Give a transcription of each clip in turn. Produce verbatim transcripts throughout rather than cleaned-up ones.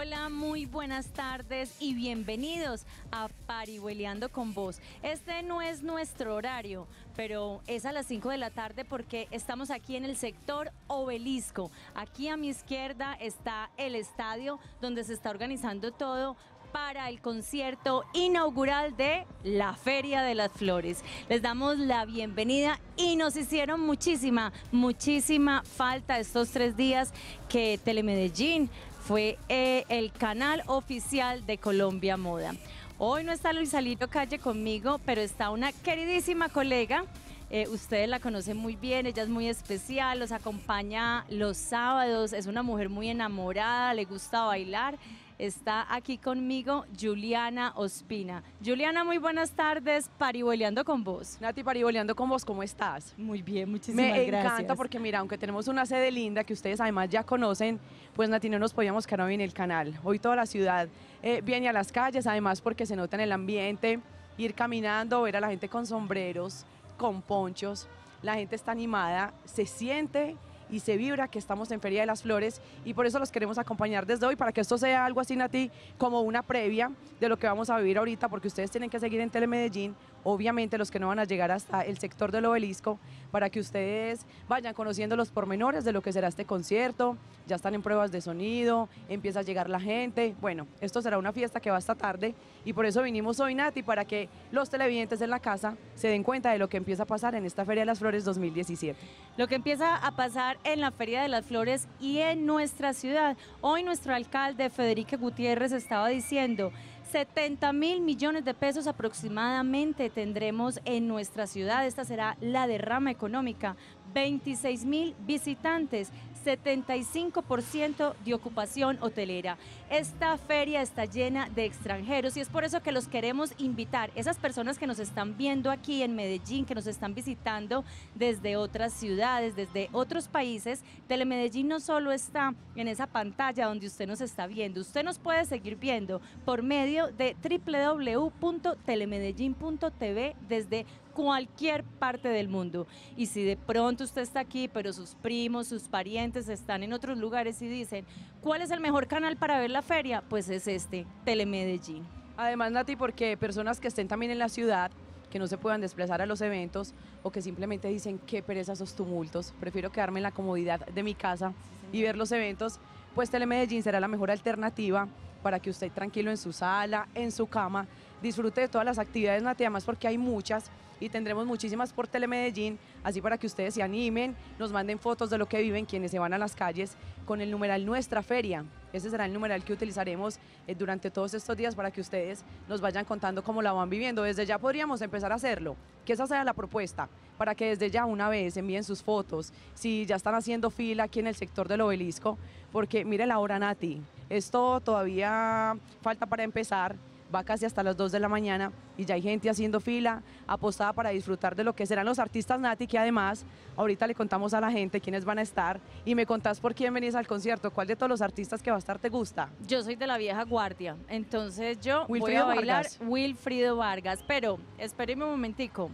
Hola, muy buenas tardes y bienvenidos a Parihueliando con vos. Este no es nuestro horario, pero es a las cinco de la tarde porque estamos aquí en el sector Obelisco. Aquí a mi izquierda está el estadio donde se está organizando todo para el concierto inaugural de la Feria de las Flores. Les damos la bienvenida y nos hicieron muchísima, muchísima falta estos tres días que Telemedellín fue eh, el canal oficial de Colombia Moda. Hoy no está Luis Alito Calle conmigo, pero está una queridísima colega. Eh, ustedes la conocen muy bien, ella es muy especial, los acompaña los sábados, es una mujer muy enamorada, le gusta bailar. Está aquí conmigo Juliana Ospina. Juliana, muy buenas tardes, Parihueliando con vos. Nati, Parihueliando con vos, ¿cómo estás? Muy bien, muchísimas gracias. Me encanta porque mira, aunque tenemos una sede linda que ustedes además ya conocen, pues Nati, no nos podíamos quedar hoy en el canal. Hoy toda la ciudad eh, viene a las calles, además porque se nota en el ambiente, ir caminando, ver a la gente con sombreros, con ponchos, la gente está animada, se siente y se vibra que estamos en Feria de las Flores y por eso los queremos acompañar desde hoy para que esto sea algo así, Nati, como una previa de lo que vamos a vivir ahorita, porque ustedes tienen que seguir en Telemedellín, obviamente los que no van a llegar hasta el sector del Obelisco, para que ustedes vayan conociendo los pormenores de lo que será este concierto. Ya están en pruebas de sonido, empieza a llegar la gente. Bueno, esto será una fiesta que va hasta tarde y por eso vinimos hoy, Nati, para que los televidentes en la casa se den cuenta de lo que empieza a pasar en esta Feria de las Flores dos mil diecisiete. Lo que empieza a pasar en la Feria de las Flores y en nuestra ciudad. Hoy nuestro alcalde Federico Gutiérrez estaba diciendo setenta mil millones de pesos aproximadamente tendremos en nuestra ciudad. Esta será la derrama económica. veintiséis mil visitantes, setenta y cinco por ciento de ocupación hotelera. Esta feria está llena de extranjeros y es por eso que los queremos invitar. Esas personas que nos están viendo aquí en Medellín, que nos están visitando desde otras ciudades, desde otros países, Telemedellín no solo está en esa pantalla donde usted nos está viendo, usted nos puede seguir viendo por medio de w w w punto telemedellín punto t v desde cualquier parte del mundo. Y si de pronto usted está aquí, pero sus primos, sus parientes están en otros lugares y dicen, ¿cuál es el mejor canal para ver la feria? Pues es este, Telemedellín. Además, Nati, porque personas que estén también en la ciudad, que no se puedan desplazar a los eventos o que simplemente dicen, qué pereza esos tumultos, prefiero quedarme en la comodidad de mi casa y ver los eventos, pues Telemedellín será la mejor alternativa para que usted tranquilo en su sala, en su cama, disfrute de todas las actividades, Nati, además porque hay muchas y tendremos muchísimas por Telemedellín, así para que ustedes se animen, nos manden fotos de lo que viven quienes se van a las calles con el numeral Nuestra Feria. Ese será el numeral que utilizaremos eh, durante todos estos días para que ustedes nos vayan contando cómo la van viviendo. Desde ya podríamos empezar a hacerlo, que esa sea la propuesta, para que desde ya una vez envíen sus fotos, si ya están haciendo fila aquí en el sector del Obelisco, porque mire la hora, Nati, esto todavía falta para empezar, va casi hasta las dos de la mañana y ya hay gente haciendo fila, apostada para disfrutar de lo que serán los artistas, Nati, que además ahorita le contamos a la gente quiénes van a estar y me contás por quién venís al concierto, cuál de todos los artistas que va a estar te gusta. Yo soy de la vieja guardia, entonces yo Wilfrido voy a bailar Vargas. Wilfrido Vargas, pero espérenme un momentico.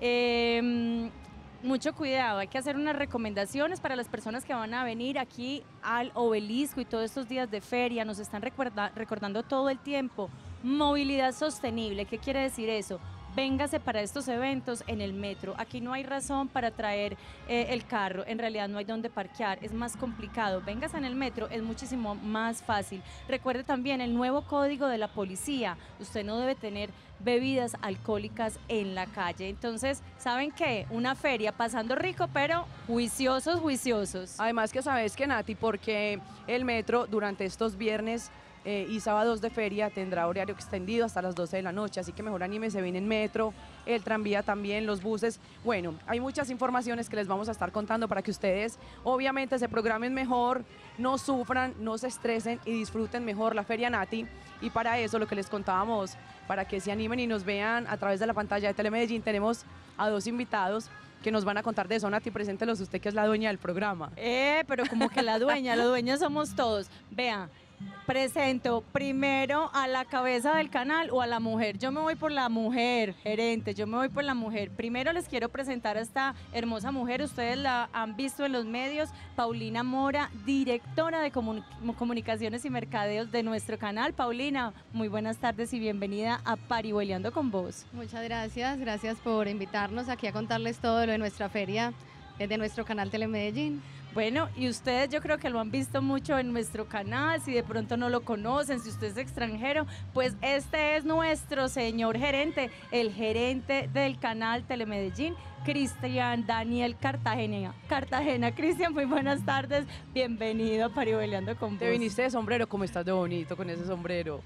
Eh, Mucho cuidado, hay que hacer unas recomendaciones para las personas que van a venir aquí al Obelisco y todos estos días de feria, nos están recorda, recordando todo el tiempo, movilidad sostenible, ¿qué quiere decir eso? Véngase para estos eventos en el metro, aquí no hay razón para traer eh, el carro, en realidad no hay dónde parquear, es más complicado, véngase en el metro, es muchísimo más fácil. Recuerde también el nuevo código de la policía, usted no debe tener bebidas alcohólicas en la calle. Entonces, ¿saben qué? Una feria pasando rico, pero juiciosos, juiciosos. Además que sabes que, Nati, porque el metro durante estos viernes eh, y sábados de feria tendrá horario extendido hasta las doce de la noche, así que mejor anímense, ven en metro, el tranvía también, los buses. Bueno, hay muchas informaciones que les vamos a estar contando para que ustedes obviamente se programen mejor, no sufran, no se estresen y disfruten mejor la feria, Nati. Y para eso, lo que les contábamos, para que se animen y nos vean a través de la pantalla de Telemedellín, tenemos a dos invitados que nos van a contar de eso. Nati, preséntelos usted, que es la dueña del programa. Eh, pero como que la dueña, la dueña somos todos. Vea, presento primero a la cabeza del canal o a la mujer. Yo me voy por la mujer, gerente, yo me voy por la mujer. Primero les quiero presentar a esta hermosa mujer, ustedes la han visto en los medios, Paulina Mora, directora de comun- comunicaciones y mercadeos de nuestro canal. Paulina, muy buenas tardes y bienvenida a Parihueliando con vos. Muchas gracias, gracias por invitarnos aquí a contarles todo lo de nuestra feria desde nuestro canal Telemedellín. Bueno, y ustedes yo creo que lo han visto mucho en nuestro canal, si de pronto no lo conocen, si usted es extranjero, pues este es nuestro señor gerente, el gerente del canal Telemedellín, Cristian Daniel Cartagena. Cartagena, Cristian, muy buenas tardes, bienvenido a Parihueliando con vos. Te viniste de sombrero, ¿cómo estás de bonito con ese sombrero?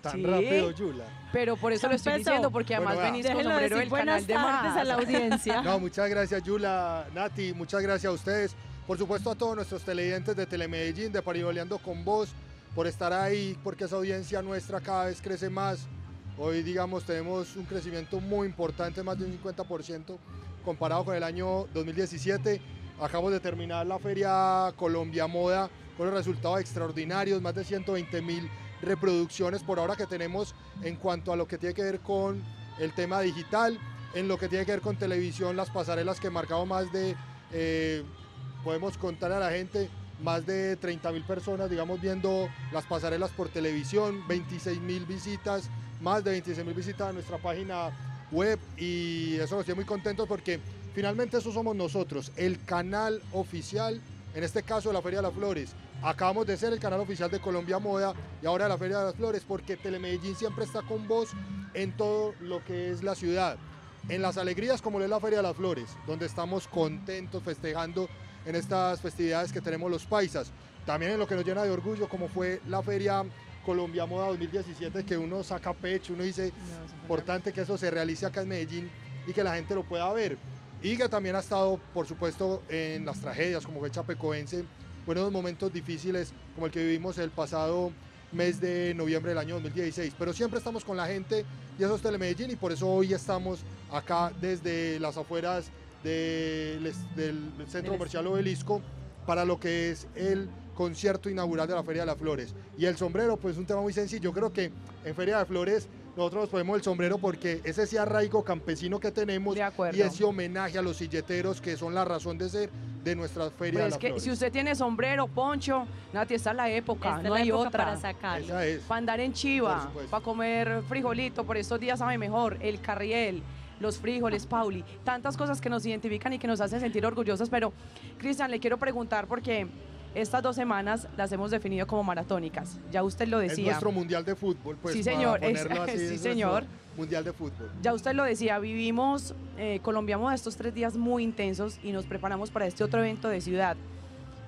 Tan sí, rápido, Yula. Pero por eso lo estoy diciendo, porque además bueno, venís con sombrero del canal de más a la audiencia. No, muchas gracias, Yula, Nati, muchas gracias a ustedes. Por supuesto a todos nuestros televidentes de Telemedellín, de Parihueliando con vos, por estar ahí, porque esa audiencia nuestra cada vez crece más. Hoy, digamos, tenemos un crecimiento muy importante, más de un cincuenta por ciento, comparado con el año dos mil diecisiete. Acabamos de terminar la Feria Colombia Moda con los resultados extraordinarios, más de ciento veinte mil reproducciones por ahora que tenemos en cuanto a lo que tiene que ver con el tema digital, en lo que tiene que ver con televisión, las pasarelas que marcamos más de, eh, podemos contar a la gente, más de treinta mil personas, digamos, viendo las pasarelas por televisión, veintiséis mil visitas, más de veintiséis mil visitas a nuestra página web, y eso nos tiene muy contentos porque finalmente eso somos nosotros, el canal oficial, en este caso de la Feria de las Flores. Acabamos de ser el canal oficial de Colombia Moda y ahora de la Feria de las Flores, porque Telemedellín siempre está con vos en todo lo que es la ciudad, en las alegrías como lo es la Feria de las Flores, donde estamos contentos festejando en estas festividades que tenemos los paisas, también en lo que nos llena de orgullo como fue la Feria Colombia Moda dos mil diecisiete, que uno saca pecho, uno dice, no, es importante que eso se realice acá en Medellín y que la gente lo pueda ver, y que también ha estado por supuesto en las tragedias como fue Chapecoense, buenos momentos difíciles como el que vivimos el pasado mes de noviembre del año dos mil dieciséis, pero siempre estamos con la gente y eso es Telemedellín, y por eso hoy estamos acá desde las afueras del, del Centro Comercial Obelisco para lo que es el concierto inaugural de la Feria de las Flores. Y el sombrero, pues un tema muy sencillo, yo creo que en Feria de Flores nosotros nos ponemos el sombrero porque es ese arraigo campesino que tenemos y ese homenaje a los silleteros que son la razón de ser de nuestra Feria pues de las Flores. Es que si usted tiene sombrero, poncho, Nati, está la época, esta no la hay época otra. Para sacarlo. Es. Para andar en chiva, para comer frijolito, por estos días sabe mejor, el carriel, los frijoles, Pauli, tantas cosas que nos identifican y que nos hacen sentir orgullosos, pero Cristian, le quiero preguntar porque estas dos semanas las hemos definido como maratónicas, ya usted lo decía. Es nuestro mundial de fútbol, pues. Sí, señor, para ponerlo así, sí, es señor. Mundial de fútbol. Ya usted lo decía, vivimos, eh, colombiamos estos tres días muy intensos y nos preparamos para este otro evento de ciudad.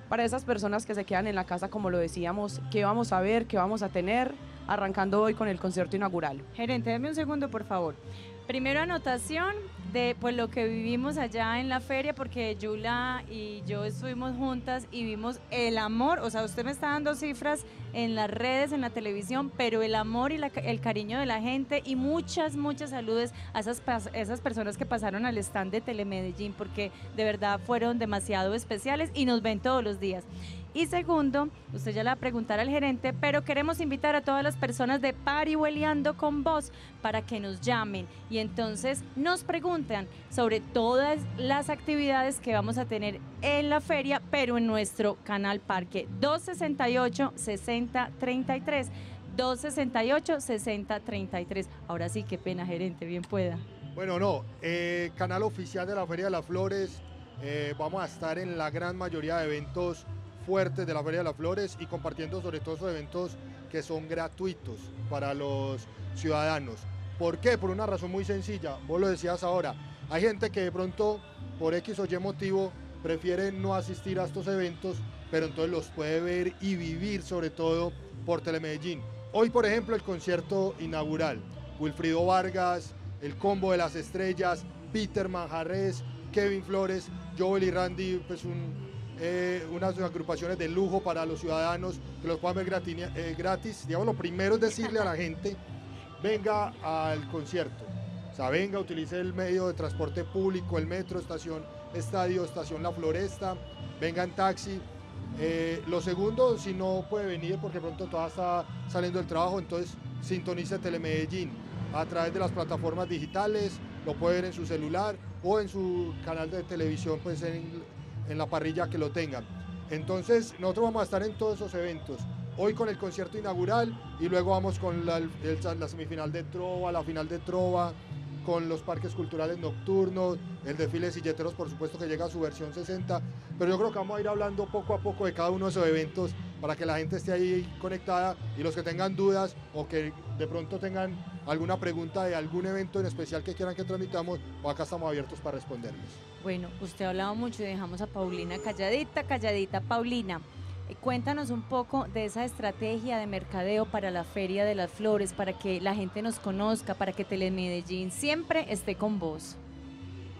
Para esas personas que se quedan en la casa, como lo decíamos, ¿qué vamos a ver, qué vamos a tener? Arrancando hoy con el concierto inaugural. Gerente, deme un segundo, por favor. Primero anotación de pues, lo que vivimos allá en la feria, porque Yula y yo estuvimos juntas y vimos el amor, o sea, usted me está dando cifras en las redes, en la televisión, pero el amor y la, el cariño de la gente, y muchas, muchas saludes a esas, esas personas que pasaron al stand de Telemedellín, porque de verdad fueron demasiado especiales y nos ven todos los días. Y segundo, usted ya le va a preguntar al gerente, pero queremos invitar a todas las personas de Parihueliando con vos para que nos llamen y entonces nos preguntan sobre todas las actividades que vamos a tener en la feria, pero en nuestro canal Parque. Dos sesenta y ocho, sesenta treinta y tres, dos sesenta y ocho, sesenta treinta y tres. Ahora sí, qué pena, gerente, bien pueda. Bueno, no, eh, canal oficial de la Feria de las Flores, eh, vamos a estar en la gran mayoría de eventos fuertes de la Feria de las Flores y compartiendo sobre todo esos eventos que son gratuitos para los ciudadanos. ¿Por qué? Por una razón muy sencilla, vos lo decías ahora, hay gente que de pronto por X o Y motivo prefiere no asistir a estos eventos, pero entonces los puede ver y vivir sobre todo por Telemedellín. Hoy por ejemplo el concierto inaugural, Wilfrido Vargas, el Combo de las Estrellas, Peter Manjarres, Kevin Flores, Joel y Randy, pues un Eh, unas agrupaciones de lujo para los ciudadanos que los puedan ver gratis, eh, gratis. Digamos, lo primero es decirle a la gente, venga al concierto, o sea, venga, utilice el medio de transporte público, el metro, estación, estadio, estación La Floresta, venga en taxi, Eh, lo segundo, si no puede venir porque pronto todavía está saliendo del trabajo, entonces sintoniza Telemedellín a través de las plataformas digitales, lo puede ver en su celular o en su canal de televisión, pues en, en la parrilla que lo tengan. Entonces nosotros vamos a estar en todos esos eventos, hoy con el concierto inaugural y luego vamos con la, el, la semifinal de Trova, la final de Trova, con los parques culturales nocturnos, el desfile de silleteros, por supuesto, que llega a su versión sesenta, pero yo creo que vamos a ir hablando poco a poco de cada uno de esos eventos para que la gente esté ahí conectada, y los que tengan dudas o que de pronto tengan alguna pregunta de algún evento en especial que quieran que transmitamos, pues acá estamos abiertos para responderles. Bueno, usted ha hablado mucho y dejamos a Paulina calladita, calladita. Paulina, cuéntanos un poco de esa estrategia de mercadeo para la Feria de las Flores, para que la gente nos conozca, para que Telemedellín siempre esté con vos.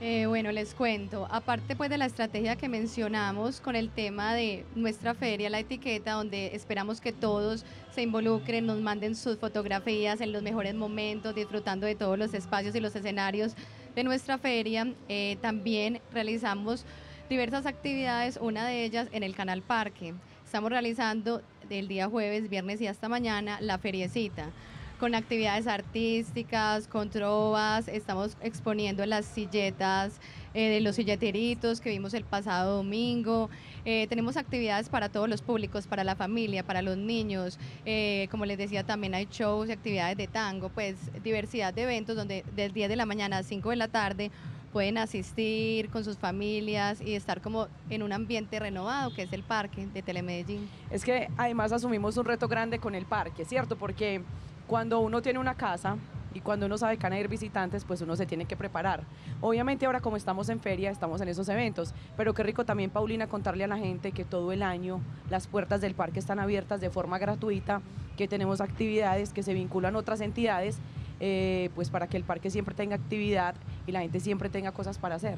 Eh, bueno, les cuento, aparte pues de la estrategia que mencionamos con el tema de nuestra feria, la etiqueta, donde esperamos que todos se involucren, nos manden sus fotografías en los mejores momentos, disfrutando de todos los espacios y los escenarios de nuestra feria, eh, también realizamos diversas actividades, una de ellas en el Canal Parque. Estamos realizando del día jueves, viernes y hasta mañana la feriecita, con actividades artísticas, con trovas, estamos exponiendo las silletas eh, de los silleteritos que vimos el pasado domingo, eh, tenemos actividades para todos los públicos, para la familia, para los niños, eh, como les decía también hay shows y actividades de tango, pues diversidad de eventos donde del diez de la mañana a cinco de la tarde pueden asistir con sus familias y estar como en un ambiente renovado que es el parque de Telemedellín. Es que además asumimos un reto grande con el parque, ¿cierto? Porque cuando uno tiene una casa y cuando uno sabe que van a ir visitantes, pues uno se tiene que preparar. Obviamente ahora como estamos en feria, estamos en esos eventos, pero qué rico también, Paulina, contarle a la gente que todo el año las puertas del parque están abiertas de forma gratuita, que tenemos actividades, que se vinculan otras entidades, eh, pues para que el parque siempre tenga actividad y la gente siempre tenga cosas para hacer.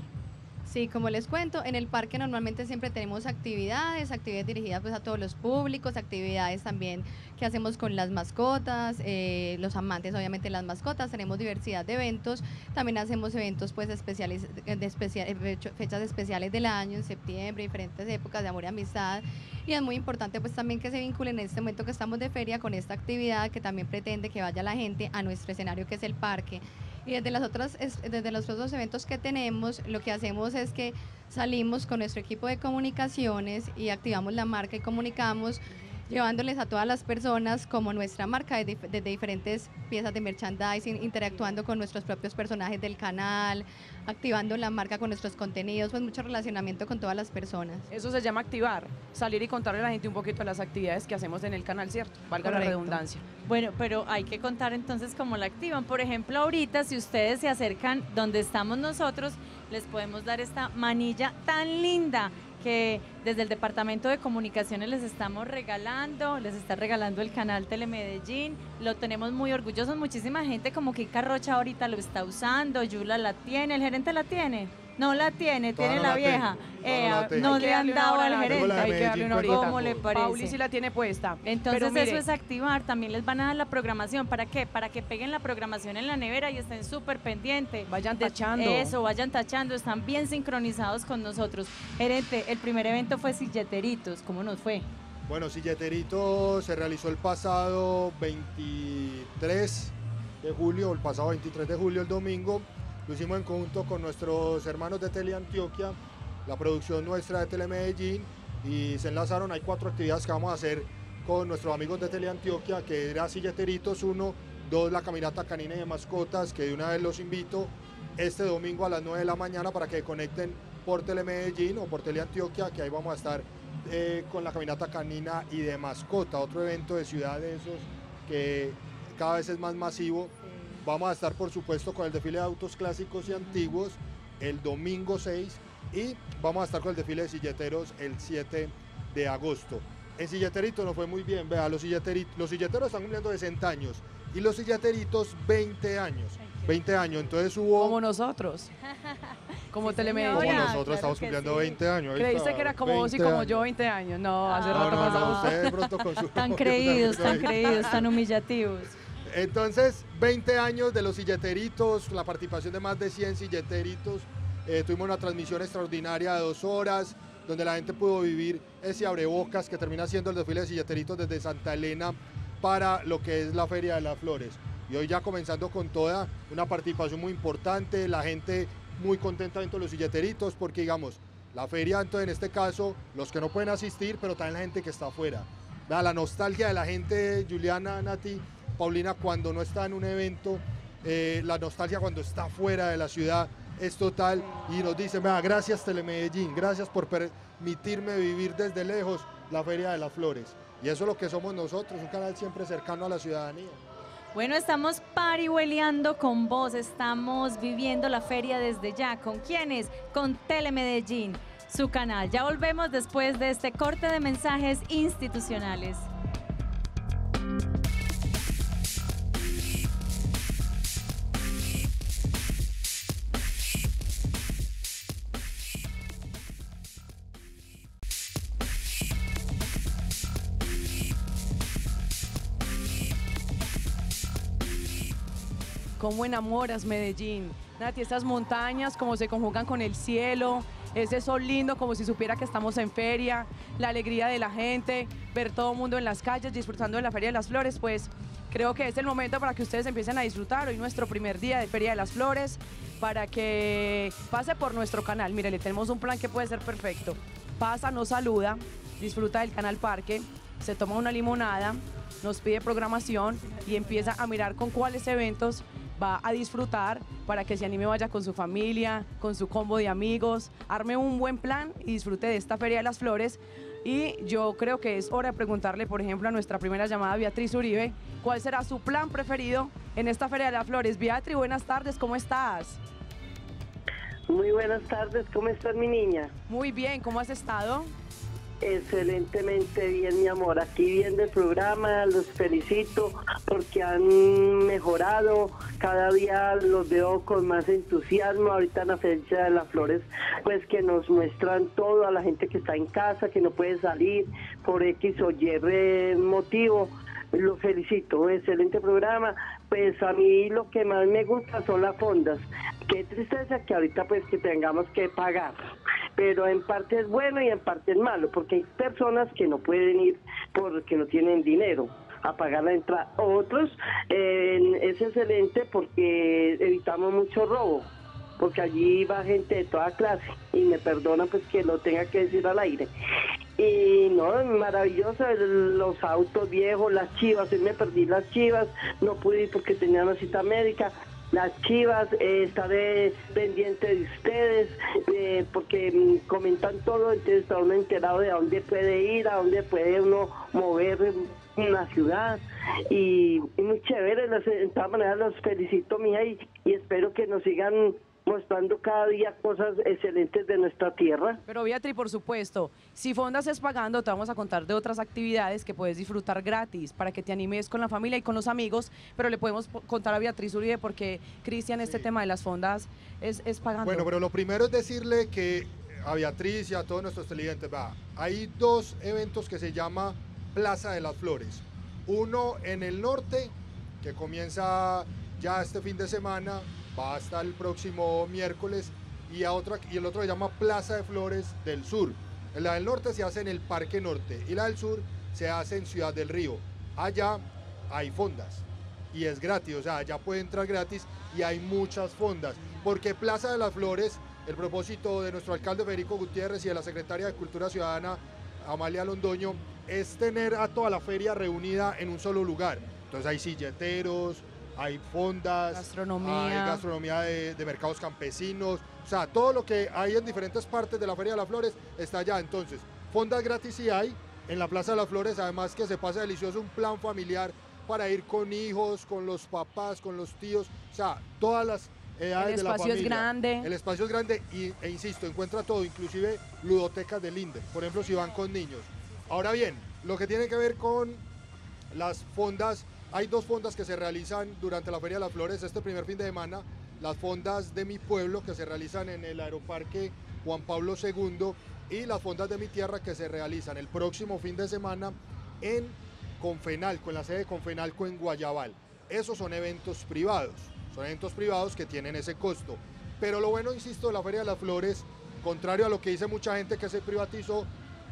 Sí, como les cuento, en el parque normalmente siempre tenemos actividades, actividades dirigidas pues a todos los públicos, actividades también que hacemos con las mascotas, eh, los amantes obviamente las mascotas, tenemos diversidad de eventos, también hacemos eventos pues especiales, de especial, fechas especiales del año, en septiembre, diferentes épocas de amor y amistad, y es muy importante pues también que se vinculen en este momento que estamos de feria con esta actividad que también pretende que vaya la gente a nuestro escenario que es el parque. Y desde, las otras, desde los otros eventos que tenemos, lo que hacemos es que salimos con nuestro equipo de comunicaciones y activamos la marca y comunicamos, llevándoles a todas las personas como nuestra marca desde, desde diferentes piezas de merchandising, interactuando con nuestros propios personajes del canal, activando la marca con nuestros contenidos, pues mucho relacionamiento con todas las personas. Eso se llama activar, salir y contarle a la gente un poquito de las actividades que hacemos en el canal, ¿cierto? Valga la redundancia. Bueno, pero hay que contar entonces cómo la activan. Por ejemplo, ahorita si ustedes se acercan donde estamos nosotros, les podemos dar esta manilla tan linda que desde el Departamento de Comunicaciones les estamos regalando, les está regalando el canal Telemedellín, lo tenemos muy orgullosos, muchísima gente como Kika Rocha ahorita lo está usando, Yula la tiene, el gerente la tiene, no la tiene, toda tiene no la, la vieja, eh, no, la no le han dado al gerente, hay que darle una horita, ¿cómo le parece? Pauli sí la tiene puesta. Entonces mire, eso es activar, también les van a dar la programación, ¿para qué? Para que peguen la programación en la nevera y estén súper pendientes. Vayan tachando. De eso, vayan tachando, están bien sincronizados con nosotros. Gerente, el primer evento fue Silleteritos, ¿cómo nos fue? Bueno, Silleteritos se realizó el pasado veintitrés de julio, el pasado veintitrés de julio, el domingo. Lo hicimos en conjunto con nuestros hermanos de Teleantioquia, la producción nuestra de Telemedellín, y se enlazaron. Hay cuatro actividades que vamos a hacer con nuestros amigos de Teleantioquia, que era Silleteritos uno, dos, la caminata canina y de mascotas, que de una vez los invito este domingo a las nueve de la mañana para que conecten por Telemedellín o por Teleantioquia, que ahí vamos a estar eh, con la caminata canina y de mascota, otro evento de ciudad de esos que cada vez es más masivo. Vamos a estar, por supuesto, con el desfile de autos clásicos y antiguos el domingo seis y vamos a estar con el desfile de silleteros el siete de agosto. En Silleteritos nos fue muy bien, vea, los, los silleteros están cumpliendo sesenta años y los silleteritos veinte años. veinte años, entonces hubo... Como nosotros, como sí, Telemedellín. Como nosotros, claro, estamos cumpliendo sí. veinte años. Creíste que era como vos y como yo veinte años. No, hace ah, rato no, pasamos. No, ustedes pronto con su... Tan creídos, tan creídos, tan humillativos. Entonces, veinte años de los silleteritos, la participación de más de cien silleteritos, eh, tuvimos una transmisión extraordinaria de dos horas, donde la gente pudo vivir ese abrebocas que termina siendo el desfile de silleteritos desde Santa Elena para lo que es la Feria de las Flores. Y hoy ya comenzando con toda una participación muy importante, la gente muy contenta dentro de los silleteritos, porque digamos, la feria entonces en este caso, los que no pueden asistir, pero también la gente que está afuera. Da la nostalgia de la gente, Juliana, Nati, Paulina, cuando no está en un evento, eh, la nostalgia cuando está fuera de la ciudad es total, y nos dicen, ah, gracias Telemedellín, gracias por permitirme vivir desde lejos la Feria de las Flores. Y eso es lo que somos nosotros, un canal siempre cercano a la ciudadanía. Bueno, estamos parihueliando con vos, estamos viviendo la feria desde ya. ¿Con quiénes? Con Telemedellín, su canal. Ya volvemos después de este corte de mensajes institucionales. ¿Cómo enamoras Medellín? Nati, estas montañas como se conjugan con el cielo, ese sol lindo como si supiera que estamos en feria, la alegría de la gente, ver todo el mundo en las calles disfrutando de la Feria de las Flores, pues creo que es el momento para que ustedes empiecen a disfrutar hoy nuestro primer día de Feria de las Flores, para que pase por nuestro canal. Mire, le tenemos un plan que puede ser perfecto. Pasa, nos saluda, disfruta del Canal Parque, se toma una limonada, nos pide programación y empieza a mirar con cuáles eventos va a disfrutar para que se anime, vaya con su familia, con su combo de amigos, arme un buen plan y disfrute de esta Feria de las Flores. Y yo creo que es hora de preguntarle, por ejemplo, a nuestra primera llamada, Beatriz Uribe, ¿cuál será su plan preferido en esta Feria de las Flores? Beatriz, buenas tardes, ¿cómo estás? Muy buenas tardes, ¿cómo estás, mi niña? Muy bien, ¿cómo has estado? Excelentemente bien, mi amor, aquí viendo el programa, los felicito porque han mejorado, cada día los veo con más entusiasmo. Ahorita en la Feria de las Flores, pues que nos muestran todo a la gente que está en casa, que no puede salir por X o Y motivo. Los felicito, excelente programa. Pues a mí lo que más me gusta son las fondas. Qué tristeza que ahorita pues que tengamos que pagar, pero en parte es bueno y en parte es malo, porque hay personas que no pueden ir porque no tienen dinero a pagar la entrada. Otros, eh, es excelente porque evitamos mucho robo, porque allí va gente de toda clase, y me perdona pues que lo tenga que decir al aire. Y no, maravilloso, los autos viejos, las chivas, hoy me perdí las chivas, no pude ir porque tenía una cita médica. Las chivas, eh, estaré pendiente de ustedes, eh, porque mm, comentan todo, entonces está uno enterado de a dónde puede ir, a dónde puede uno mover una ciudad, y, y muy chévere. De todas maneras los felicito, mija, y, y espero que nos sigan mostrando cada día cosas excelentes de nuestra tierra. Pero Beatriz, por supuesto, si fondas es pagando, te vamos a contar de otras actividades que puedes disfrutar gratis, para que te animes con la familia y con los amigos, pero le podemos contar a Beatriz Uribe porque, Cristian, este sí. tema de las fondas es, es pagando. Bueno, pero lo primero es decirle que a Beatriz y a todos nuestros televidentes, va, hay dos eventos que se llama Plaza de las Flores. Uno en el norte, que comienza ya este fin de semana, va hasta el próximo miércoles, y, a otra, y el otro se llama Plaza de Flores del Sur. La del norte se hace en el Parque Norte y la del sur se hace en Ciudad del Río. Allá hay fondas y es gratis, o sea, allá puede entrar gratis y hay muchas fondas, porque Plaza de las Flores, el propósito de nuestro alcalde Federico Gutiérrez y de la secretaria de Cultura Ciudadana Amalia Londoño es tener a toda la feria reunida en un solo lugar. Entonces hay silleteros, hay fondas, gastronomía, hay gastronomía de, de mercados campesinos, o sea, todo lo que hay en diferentes partes de la Feria de las Flores está allá. Entonces, fondas gratis sí hay en la Plaza de las Flores, además que se pasa delicioso, un plan familiar para ir con hijos, con los papás, con los tíos, o sea, todas las edades de la familia. El espacio es grande. El espacio es grande y, e insisto, encuentra todo, inclusive ludotecas del INDER, por ejemplo, si van con niños. Ahora bien, lo que tiene que ver con las fondas, hay dos fondas que se realizan durante la Feria de las Flores este primer fin de semana, las fondas de mi pueblo que se realizan en el Aeroparque Juan Pablo segundo y las fondas de mi tierra que se realizan el próximo fin de semana en Confenalco, en la sede de Confenalco en Guayabal. Esos son eventos privados, son eventos privados que tienen ese costo. Pero lo bueno, insisto, de la Feria de las Flores, contrario a lo que dice mucha gente que se privatizó,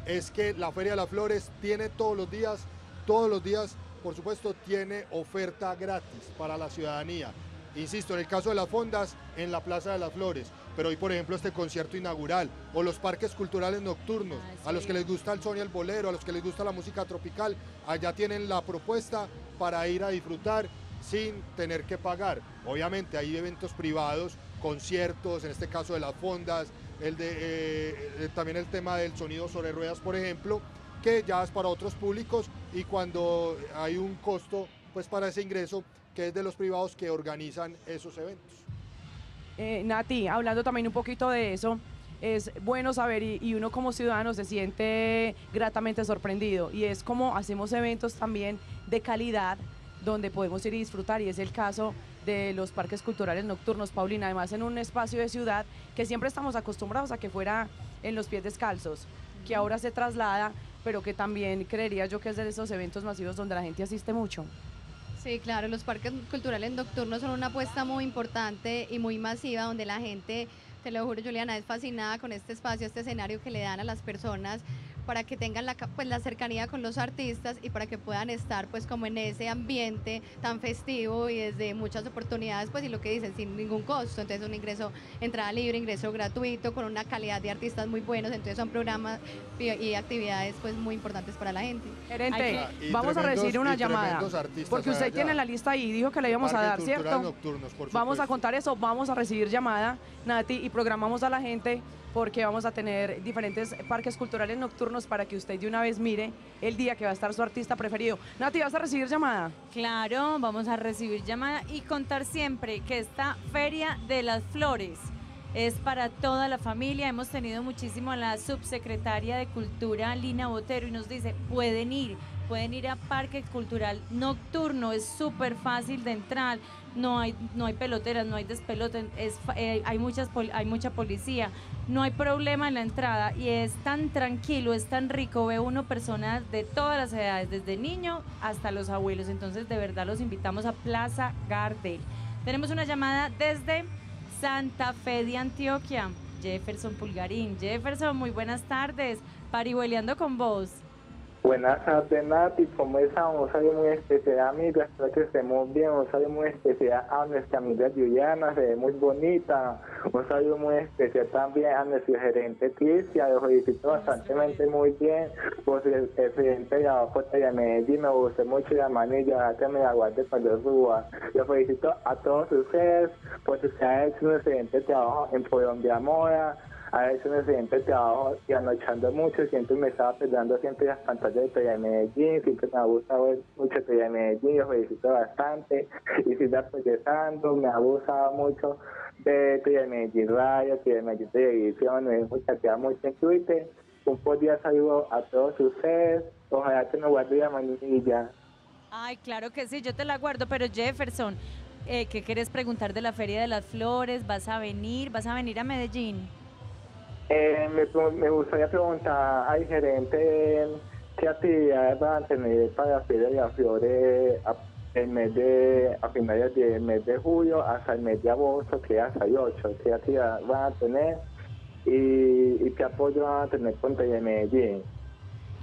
es que la Feria de las Flores tiene todos los días, todos los días, por supuesto, tiene oferta gratis para la ciudadanía. Insisto, en el caso de las fondas, en la Plaza de las Flores, pero hoy, por ejemplo, este concierto inaugural, o los parques culturales nocturnos, ah, sí. a los que les gusta el son y el bolero, a los que les gusta la música tropical, allá tienen la propuesta para ir a disfrutar sin tener que pagar. Obviamente hay eventos privados, conciertos, en este caso de las fondas, el de, eh, también el tema del sonido sobre ruedas, por ejemplo, que ya es para otros públicos, y cuando hay un costo pues para ese ingreso, que es de los privados que organizan esos eventos. Eh, Nati, hablando también un poquito de eso, es bueno saber, y, y uno como ciudadano se siente gratamente sorprendido, y es como hacemos eventos también de calidad, donde podemos ir y disfrutar, y es el caso de los parques culturales nocturnos, Paulina, además en un espacio de ciudad que siempre estamos acostumbrados a que fuera en los pies descalzos, que ahora se traslada, pero que también creería yo que es de esos eventos masivos donde la gente asiste mucho. Sí, claro, los parques culturales nocturnos son una apuesta muy importante y muy masiva, donde la gente, te lo juro, Juliana, es fascinada con este espacio, este escenario que le dan a las personas para que tengan la, pues, la cercanía con los artistas y para que puedan estar pues como en ese ambiente tan festivo y desde muchas oportunidades, pues, y lo que dicen, sin ningún costo. Entonces un ingreso, entrada libre, ingreso gratuito, con una calidad de artistas muy buenos, entonces son programas y, y actividades pues muy importantes para la gente. Gerente, que, vamos a recibir una llamada, porque usted allá tiene la lista ahí, dijo que la íbamos a dar, ¿cierto? Vamos a contar eso, vamos a recibir llamada, Nati, y programamos a la gente, porque vamos a tener diferentes parques culturales nocturnos para que usted de una vez mire el día que va a estar su artista preferido. Nati, ¿vas a recibir llamada? Claro, vamos a recibir llamada y contar siempre que esta Feria de las Flores es para toda la familia. Hemos tenido muchísimo a la subsecretaria de Cultura, Lina Botero, y nos dice, pueden ir, pueden ir a Parque Cultural Nocturno, es súper fácil de entrar, no hay, no hay peloteras, no hay despelotes, es, eh, hay, muchas, hay mucha policía, no hay problema en la entrada, y es tan tranquilo, es tan rico, ve uno personas de todas las edades, desde niño hasta los abuelos, entonces de verdad los invitamos a Plaza Gardel. Tenemos una llamada desde Santa Fe de Antioquia, Jefferson Pulgarín. Jefferson, muy buenas tardes, Parihueliando con vos. Buenas tardes, Nati, ¿cómo estamos? Sale muy especial, amiga, espero que estemos bien. Un saludo muy especial a nuestra amiga Juliana, se ve muy bonita. Un saludo muy especial también a nuestro gerente Cristian, lo felicito bastante muy bien. Pues el gerente de abajo de Medellín, me gustó mucho la manilla, ya que me la guarde cuando suba. Lo felicito a todos ustedes, pues ustedes han hecho un excelente trabajo en Colombia Moda. Ha hecho un excelente trabajo y anochando mucho, siempre me estaba pegando siempre las pantallas de Telemedellín, siempre me ha gustado ver mucho Telemedellín, los felicito bastante y sigo apoyando, me ha gustado mucho de Telemedellín Radio, Telemedellín Televisión, me gusta mucho en Twitter. Un cordial saludo a todos ustedes, ojalá que nos guarde la manilla. Ay, claro que sí, yo te la guardo, pero Jefferson, eh, ¿qué quieres preguntar de la Feria de las Flores? ¿Vas a venir? ¿Vas a venir a Medellín? Eh, me, me gustaría preguntar al gerente qué actividades van a tener para la Feria de las Flores a, el mes de, a finales del mes de julio hasta el mes de agosto, que hasta el ocho, qué actividades van a tener y, y qué apoyo van a tener con Telemedellín.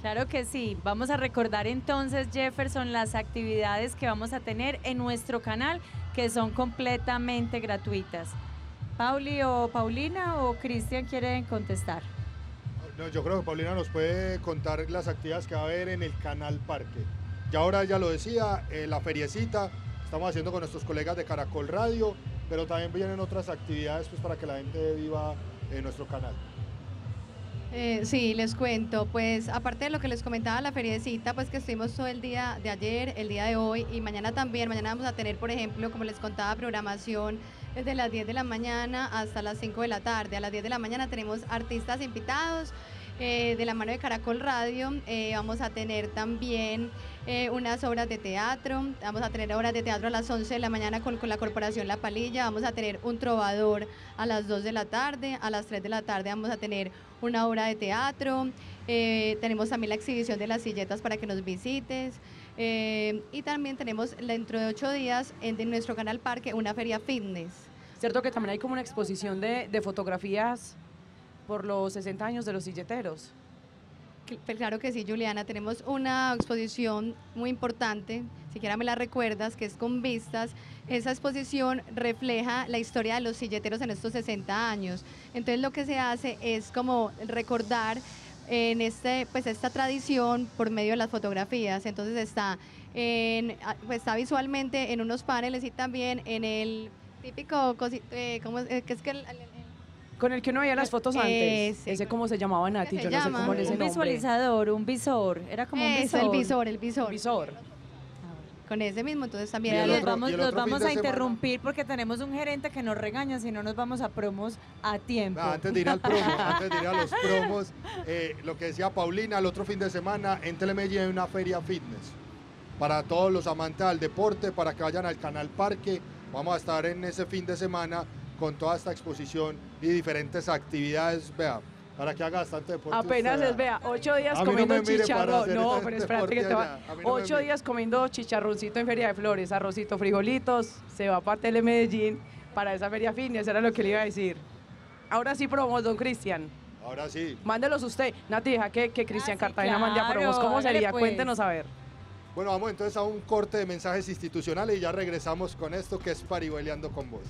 Claro que sí, vamos a recordar entonces, Jefferson, las actividades que vamos a tener en nuestro canal, que son completamente gratuitas. Pauli o Paulina o Cristian quieren contestar. No, yo creo que Paulina nos puede contar las actividades que va a haber en el Canal Parque. Ya ahora ya lo decía, eh, la feriecita estamos haciendo con nuestros colegas de Caracol Radio, pero también vienen otras actividades pues para que la gente viva en eh, nuestro canal. Eh, sí, les cuento, pues aparte de lo que les comentaba la feriecita, pues que estuvimos todo el día de ayer, el día de hoy y mañana también. Mañana vamos a tener, por ejemplo, como les contaba, programación desde las diez de la mañana hasta las cinco de la tarde. A las diez de la mañana tenemos artistas invitados eh, de la mano de Caracol Radio, eh, vamos a tener también eh, unas obras de teatro, vamos a tener obras de teatro a las once de la mañana con, con la Corporación La Palilla, vamos a tener un trovador a las dos de la tarde, a las tres de la tarde vamos a tener una obra de teatro, eh, tenemos también la exhibición de las silletas para que nos visites. Eh, y también tenemos dentro de ocho días en de nuestro Canal Parque una feria fitness. Cierto que también hay como una exposición de, de fotografías. por los sesenta años de los silleteros. Claro que sí, Juliana, tenemos una exposición muy importante, siquiera me la recuerdas, que es Con Vistas. Esa exposición refleja la historia de los silleteros en estos sesenta años. Entonces lo que se hace es como recordar en este, pues esta tradición por medio de las fotografías. Entonces está, en, pues está visualmente en unos paneles y también en el típico cosito, eh, ¿cómo es? ¿Qué es que el, el, con el que uno veía las fotos antes, ese, ese cómo se llamaba, Nati, yo no llama? sé cómo es el nombre. Un visualizador, un visor, era como Eso, un visor. el visor, el visor. visor. Con ese mismo, entonces también. Otro, nos vamos, nos vamos a interrumpir semana. porque tenemos un gerente que nos regaña si no nos vamos a promos a tiempo. Ah, antes de ir al promo, antes de ir a los promos, eh, lo que decía Paulina, el otro fin de semana en Telemedellín hay una feria fitness para todos los amantes del deporte, para que vayan al Canal Parque. Vamos a estar en ese fin de semana con toda esta exposición y diferentes actividades, vea, para que haga bastante deporte. Apenas es, vea, ocho días comiendo chicharrón, no, pero espérate que te va, ocho días comiendo chicharroncito en Feria de Flores, arrocito, frijolitos, se va para Telemedellín, para esa feria fitness, era lo que le iba a decir. Ahora sí promos, don Cristian. Ahora sí. Mándelos usted, Nati, deja que, que Cristian ah, sí, Cartagena claro, mande a promos, ¿cómo sería? Pues. Cuéntenos a ver. Bueno, vamos entonces a un corte de mensajes institucionales y ya regresamos con esto que es Parihueliando con Vos.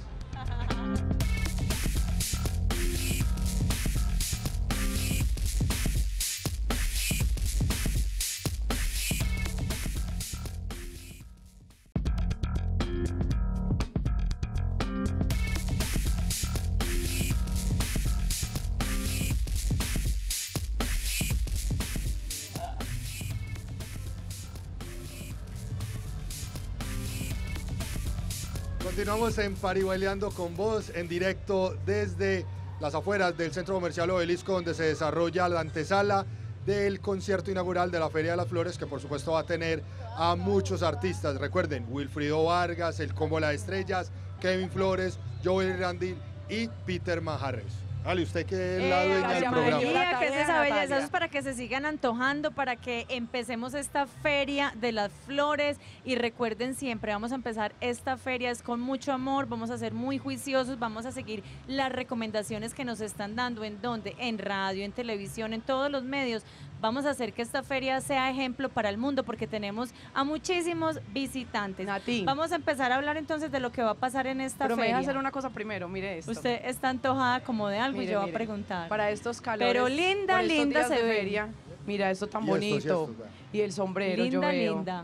Continuamos en Parihueliando con Vos, en directo desde las afueras del Centro Comercial Obelisco, donde se desarrolla la antesala del concierto inaugural de la Feria de las Flores, que por supuesto va a tener a muchos artistas. Recuerden, Wilfrido Vargas, el Combo de las Estrellas, Kevin Flores, Joel y Randy y Peter Manjarres. Ale, usted que es la eh, dueña del programa. María, que es esa belleza, eso es para que se sigan antojando, para que empecemos esta Feria de las Flores. Y recuerden siempre, vamos a empezar esta feria, es con mucho amor, vamos a ser muy juiciosos, vamos a seguir las recomendaciones que nos están dando, en donde, en radio, en televisión, en todos los medios. Vamos a hacer que esta feria sea ejemplo para el mundo, porque tenemos a muchísimos visitantes. Nati. Vamos a empezar a hablar entonces de lo que va a pasar en esta Pero feria. Pero me deja hacer una cosa primero, mire esto. Usted está antojada como de algo mire, y yo mire. voy a preguntar. Para estos calores. Pero linda, linda se vería. Mira, esto tan y bonito. Esto, sí, esto, y el sombrero, linda, yo veo. Linda, linda.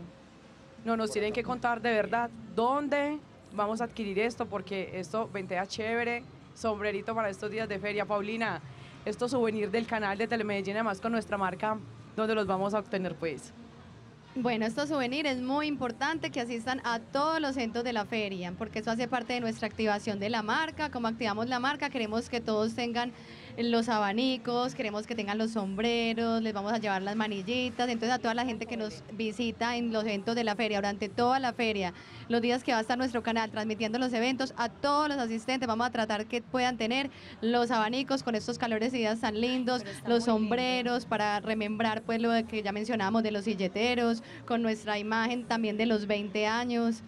No, nos tienen que contar de verdad dónde vamos a adquirir esto, porque esto ventea chévere, sombrerito para estos días de feria, Paulina. Estos souvenirs del canal de Telemedellín, además con nuestra marca, donde los vamos a obtener, pues. Bueno, estos souvenirs es muy importante que asistan a todos los centros de la feria, porque eso hace parte de nuestra activación de la marca. Como activamos la marca, queremos que todos tengan los abanicos, queremos que tengan los sombreros, les vamos a llevar las manillitas. Entonces, a toda la gente que nos visita en los eventos de la feria, durante toda la feria, los días que va a estar nuestro canal transmitiendo los eventos, a todos los asistentes vamos a tratar que puedan tener los abanicos con estos calores y días tan lindos, los sombreros, para remembrar pues lo que ya mencionábamos de los silleteros, con nuestra imagen también de los veinte años.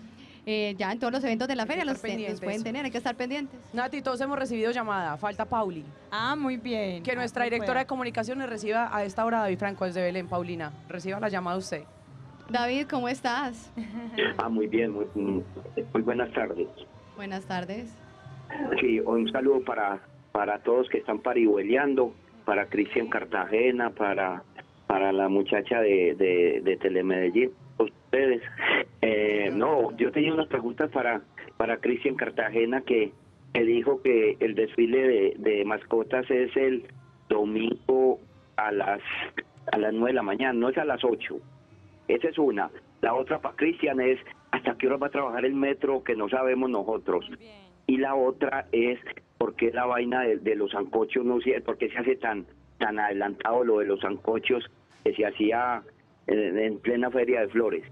Eh, ya en todos los eventos de la feria los pueden tener, hay que estar pendientes. Nati, todos hemos recibido llamada, falta Pauli. Ah, muy bien. Que nuestra directora de comunicaciones reciba a esta hora David Franco desde Belén. Paulina, reciba la llamada usted. David, ¿cómo estás? Ah, muy bien, muy, muy buenas tardes. Buenas tardes. Sí, un saludo para, para todos que están parihueleando, para Cristian Cartagena, para, para la muchacha de, de, de Telemedellín. Ustedes, eh, no, yo tenía unas preguntas para para Cristian Cartagena, que me dijo que el desfile de, de mascotas es el domingo a las a las nueve de la mañana, no es a las ocho. Esa es una. La otra para Cristian es hasta qué hora va a trabajar el metro, que no sabemos nosotros. Bien. Y la otra es por qué la vaina de, de los sancochos, no sé, por qué se hace tan tan adelantado lo de los sancochos que se hacía En, en plena Feria de Flores.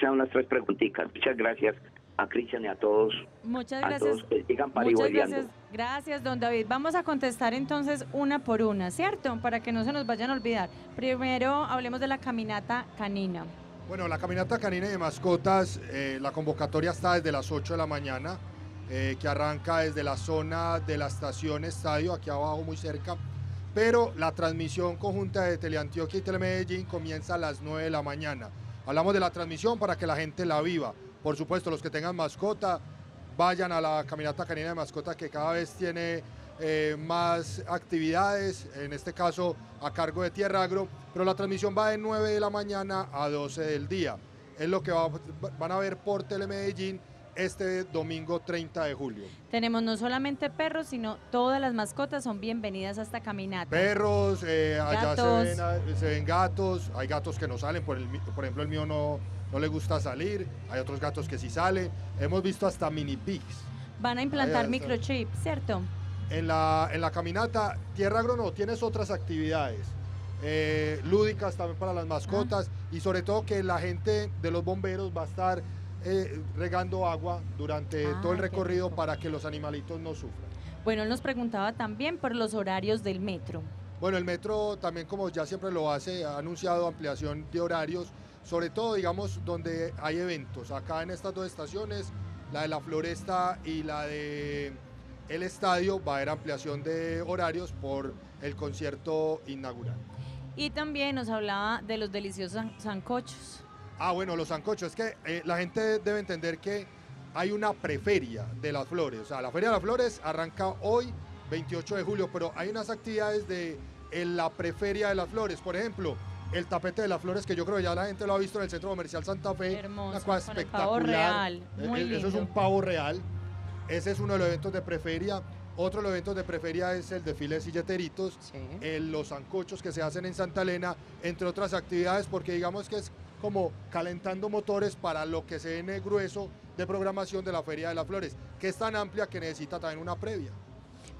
Son las tres preguntitas. Muchas gracias a Cristian y a todos. Muchas gracias. A todos que sigan parihueliando. Muchas gracias. Gracias, don David. Vamos a contestar entonces una por una, ¿cierto? Para que no se nos vayan a olvidar. Primero hablemos de la caminata canina. Bueno, la caminata canina de mascotas, eh, la convocatoria está desde las ocho de la mañana, eh, que arranca desde la zona de la estación Estadio, aquí abajo muy cerca, pero la transmisión conjunta de Teleantioquia y Telemedellín comienza a las nueve de la mañana. Hablamos de la transmisión para que la gente la viva. Por supuesto, los que tengan mascota, vayan a la caminata canina de mascota, que cada vez tiene eh, más actividades, en este caso a cargo de Tierra Agro, pero la transmisión va de nueve de la mañana a doce del día. Es lo que va, van a ver por Telemedellín este domingo treinta de julio. Tenemos no solamente perros, sino todas las mascotas son bienvenidas a esta caminata. Perros, eh, allá se ven, se ven gatos, hay gatos que no salen, por, el, por ejemplo el mío no, no le gusta salir, hay otros gatos que sí salen, hemos visto hasta mini pigs. Van a implantar microchip, ¿cierto? En la, en la caminata, Tierra Agro no, tienes otras actividades. Eh, lúdicas también para las mascotas, ah. y sobre todo que la gente de los bomberos va a estar eh, regando agua durante ah, todo el recorrido para que los animalitos no sufran. Bueno, él nos preguntaba también por los horarios del metro. Bueno, el metro también, como ya siempre lo hace, ha anunciado ampliación de horarios, sobre todo, digamos, donde hay eventos. Acá en estas dos estaciones, la de La Floresta y la de El Estadio, va a haber ampliación de horarios por el concierto inaugural. Y también nos hablaba de los deliciosos sancochos. Ah, bueno, los sancochos. Es que eh, la gente debe entender que hay una preferia de las flores. O sea, la Feria de las Flores arranca hoy, veintiocho de julio, pero hay unas actividades de en la preferia de las flores. Por ejemplo, el tapete de las flores, que yo creo que ya la gente lo ha visto en el Centro Comercial Santa Fe. Hermoso, con el pavo real. Muy lindo. Eso es un pavo real. Ese es uno de los eventos de preferia. Otro de los eventos de preferia es el desfile de silleteritos, sí. eh, los sancochos que se hacen en Santa Elena, entre otras actividades, porque digamos que es como calentando motores para lo que se viene grueso de programación de la Feria de las Flores, que es tan amplia que necesita también una previa.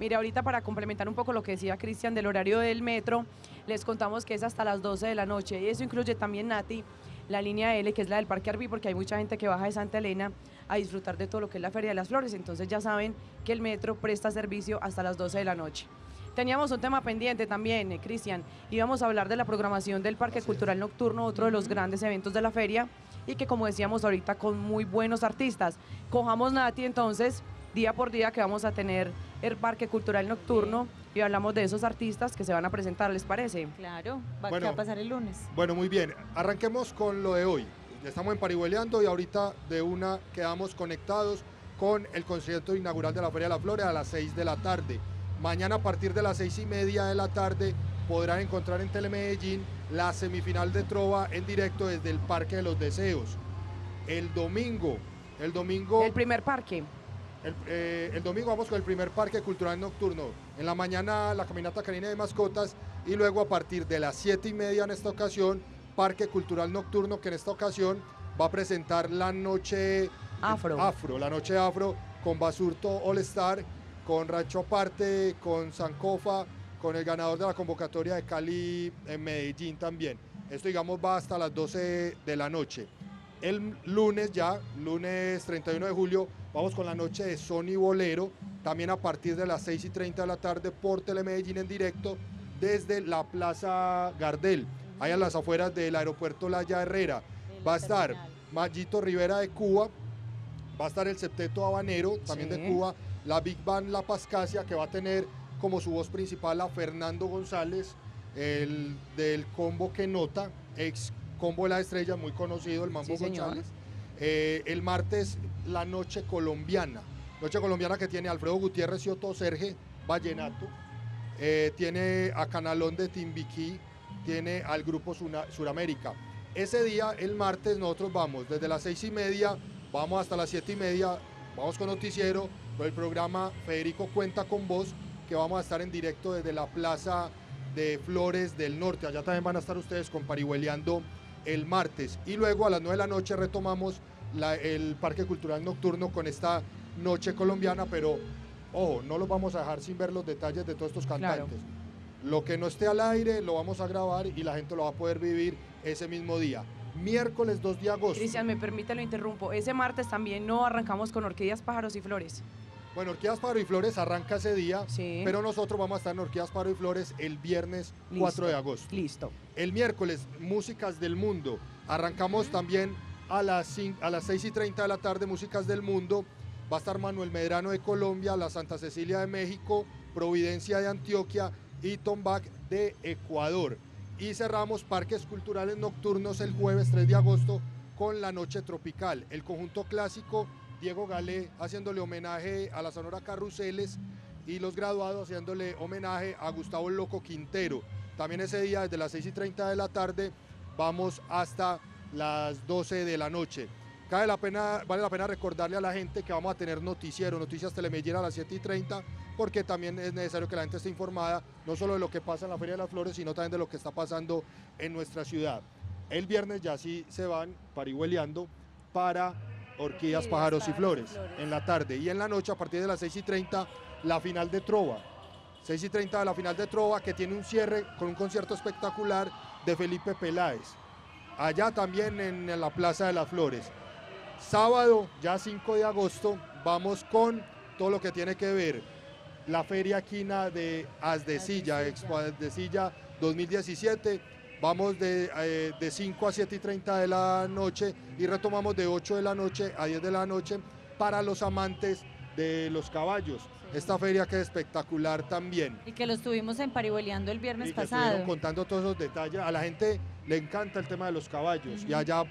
Mira, ahorita para complementar un poco lo que decía Cristian del horario del metro, les contamos que es hasta las doce de la noche, y eso incluye también, Nati, la línea L, que es la del Parque Arví, porque hay mucha gente que baja de Santa Elena a disfrutar de todo lo que es la Feria de las Flores. Entonces ya saben que el metro presta servicio hasta las doce de la noche. Teníamos un tema pendiente también, eh, Cristian, íbamos a hablar de la programación del Parque Así Cultural es. Nocturno, otro uh-huh. de los grandes eventos de la feria, y que, como decíamos ahorita, con muy buenos artistas. Cojamos, Nati, entonces, día por día que vamos a tener el Parque Cultural Nocturno, bien. Y hablamos de esos artistas que se van a presentar, ¿les parece? Claro, va, bueno, que va a pasar el lunes. Bueno, muy bien, arranquemos con lo de hoy. Estamos en Parihueliando y ahorita de una quedamos conectados con el concierto inaugural de la Feria de las Flores a las seis de la tarde. Mañana, a partir de las seis y media de la tarde, podrán encontrar en Telemedellín la semifinal de Trova en directo desde el Parque de los Deseos. El domingo, el domingo... El primer parque. El, eh, el domingo vamos con el primer Parque Cultural Nocturno. En la mañana, la caminata canina de mascotas, y luego a partir de las siete y media, en esta ocasión, Parque Cultural Nocturno, que en esta ocasión va a presentar la noche afro, afro la noche afro con Basurto All Star, con Rancho Aparte, con Sancofa, con el ganador de la convocatoria de Cali en Medellín también. Esto, digamos, va hasta las doce de la noche. El lunes ya, lunes treinta y uno de julio, vamos con la noche de son y bolero, también a partir de las seis y treinta de la tarde por Telemedellín en directo desde la Plaza Gardel, ahí a las afueras del aeropuerto Laya Herrera. Va a estar Mayito Rivera de Cuba, va a estar el septeto habanero, también sí. de Cuba, la Big Band La Pascasia, que va a tener como su voz principal a Fernando González, el del combo que nota, ex Combo de las Estrellas, muy conocido, el Mambo sí, González. Eh, el martes, la Noche Colombiana. Noche Colombiana que tiene Alfredo Gutiérrez y Otto Serge, vallenato. Eh, tiene a Canalón de Timbiquí, tiene al Grupo Suna, Suramérica. Ese día, el martes, nosotros vamos desde las seis y media, vamos hasta las siete y media, vamos con noticiero, con el programa Federico Cuenta con Vos, que vamos a estar en directo desde la Plaza de Flores del Norte. Allá también van a estar ustedes con Parihueliando el martes, y luego a las nueve de la noche retomamos la, el Parque Cultural Nocturno con esta Noche Colombiana, pero ojo, no los vamos a dejar sin ver los detalles de todos estos cantantes. Claro. Lo que no esté al aire lo vamos a grabar y la gente lo va a poder vivir ese mismo día. Miércoles dos de agosto. Cristian, me permite, lo interrumpo, ese martes también no arrancamos con Orquídeas, Pájaros y Flores. Bueno, Orquídeas, Pájaros y Flores arranca ese día, sí. pero nosotros vamos a estar en Orquídeas, Pájaros y Flores el viernes listo, cuatro de agosto. Listo. El miércoles, Músicas del Mundo. Arrancamos uh-huh. también a las, cinco, a las seis y treinta de la tarde, Músicas del Mundo. Va a estar Manuel Medrano de Colombia, la Santa Cecilia de México, Providencia de Antioquia y Tombac de Ecuador. Y cerramos parques culturales nocturnos el jueves tres de agosto con la Noche Tropical. El conjunto clásico, Diego Galé haciéndole homenaje a la Sonora Carruseles y los graduados haciéndole homenaje a Gustavo Loco Quintero. También ese día desde las seis y treinta de la tarde vamos hasta las doce de la noche. Cabe la pena, vale la pena recordarle a la gente que vamos a tener noticiero, Noticias Telemedellín a las siete y treinta, porque también es necesario que la gente esté informada, no solo de lo que pasa en la Feria de las Flores, sino también de lo que está pasando en nuestra ciudad. El viernes ya sí se van parihueleando para Orquídeas, Pájaros, Pájaros y, flores, y Flores en la tarde. Y en la noche, a partir de las seis y treinta, la final de Trova. seis y treinta de la final de Trova, que tiene un cierre con un concierto espectacular de Felipe Peláez. Allá también en la Plaza de las Flores. Sábado, ya cinco de agosto, vamos con todo lo que tiene que ver la Feria Quina de Asdecilla, Expo Asdecilla dos mil diecisiete, vamos de, eh, de cinco a siete y treinta de la noche y retomamos de ocho de la noche a diez de la noche para los amantes de los caballos. Sí. Esta feria que es espectacular también. Y que los tuvimos en Parihueliando el viernes y que pasado. Estuvieron contando todos esos detalles, a la gente le encanta el tema de los caballos. Uh-huh. Y allá